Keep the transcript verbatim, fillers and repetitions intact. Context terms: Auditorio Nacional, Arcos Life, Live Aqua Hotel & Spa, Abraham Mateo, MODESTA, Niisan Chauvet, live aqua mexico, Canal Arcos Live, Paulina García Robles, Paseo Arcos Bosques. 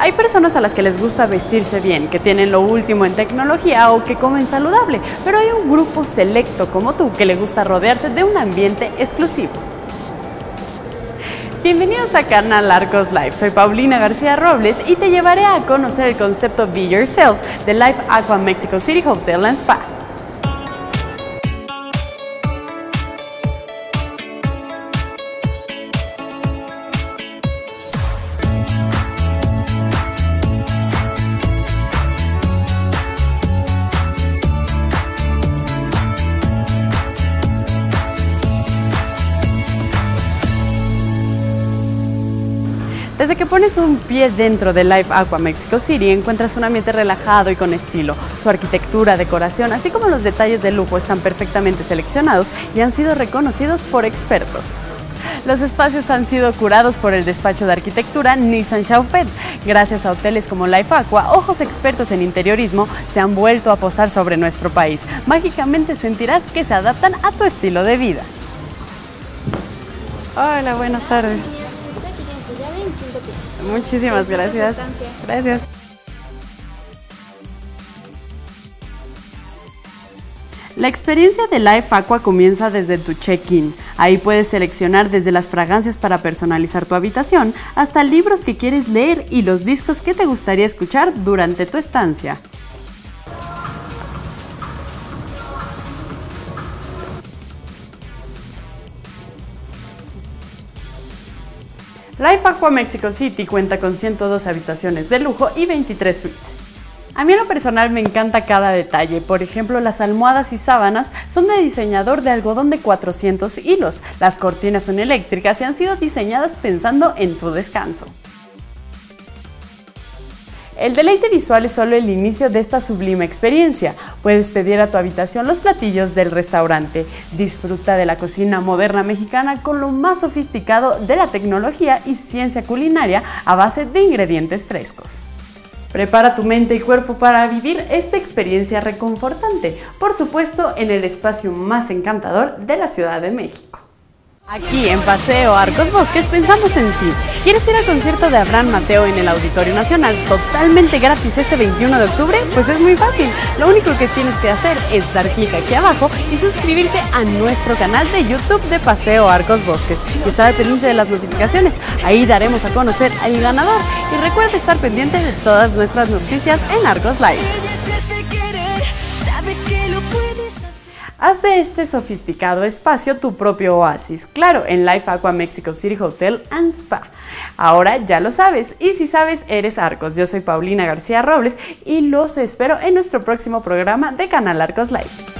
Hay personas a las que les gusta vestirse bien, que tienen lo último en tecnología o que comen saludable, pero hay un grupo selecto como tú que le gusta rodearse de un ambiente exclusivo. Bienvenidos a Canal Arcos Live, soy Paulina García Robles y te llevaré a conocer el concepto Be Yourself de Live Aqua Mexico City Hotel and Spa. Desde que pones un pie dentro de Live Aqua Mexico City, encuentras un ambiente relajado y con estilo. Su arquitectura, decoración, así como los detalles de lujo están perfectamente seleccionados y han sido reconocidos por expertos. Los espacios han sido curados por el despacho de arquitectura Niisan Chauvet. Gracias a hoteles como Live Aqua, ojos expertos en interiorismo se han vuelto a posar sobre nuestro país. Mágicamente sentirás que se adaptan a tu estilo de vida. Hola, buenas tardes. Muchísimas gracias. Gracias. La experiencia de Live Aqua comienza desde tu check-in. Ahí puedes seleccionar desde las fragancias para personalizar tu habitación hasta libros que quieres leer y los discos que te gustaría escuchar durante tu estancia. Live Aqua Mexico City cuenta con ciento dos habitaciones de lujo y veintitrés suites. A mí en lo personal me encanta cada detalle, por ejemplo las almohadas y sábanas son de diseñador de algodón de cuatrocientos hilos, las cortinas son eléctricas y han sido diseñadas pensando en tu descanso. El deleite visual es solo el inicio de esta sublime experiencia. Puedes pedir a tu habitación los platillos del restaurante. Disfruta de la cocina moderna mexicana con lo más sofisticado de la tecnología y ciencia culinaria a base de ingredientes frescos. Prepara tu mente y cuerpo para vivir esta experiencia reconfortante, por supuesto en el espacio más encantador de la Ciudad de México. Aquí en Paseo Arcos Bosques pensamos en ti. ¿Quieres ir al concierto de Abraham Mateo en el Auditorio Nacional totalmente gratis este veintiuno de octubre? Pues es muy fácil. Lo único que tienes que hacer es dar clic aquí abajo y suscribirte a nuestro canal de YouTube de Paseo Arcos Bosques y estar pendiente de las notificaciones. Ahí daremos a conocer al ganador. Y recuerda estar pendiente de todas nuestras noticias en Arcos Live. Haz de este sofisticado espacio tu propio oasis, claro, en Live Aqua Mexico City Hotel and Spa. Ahora ya lo sabes, y si sabes, eres Arcos. Yo soy Paulina García Robles y los espero en nuestro próximo programa de Canal Arcos Live.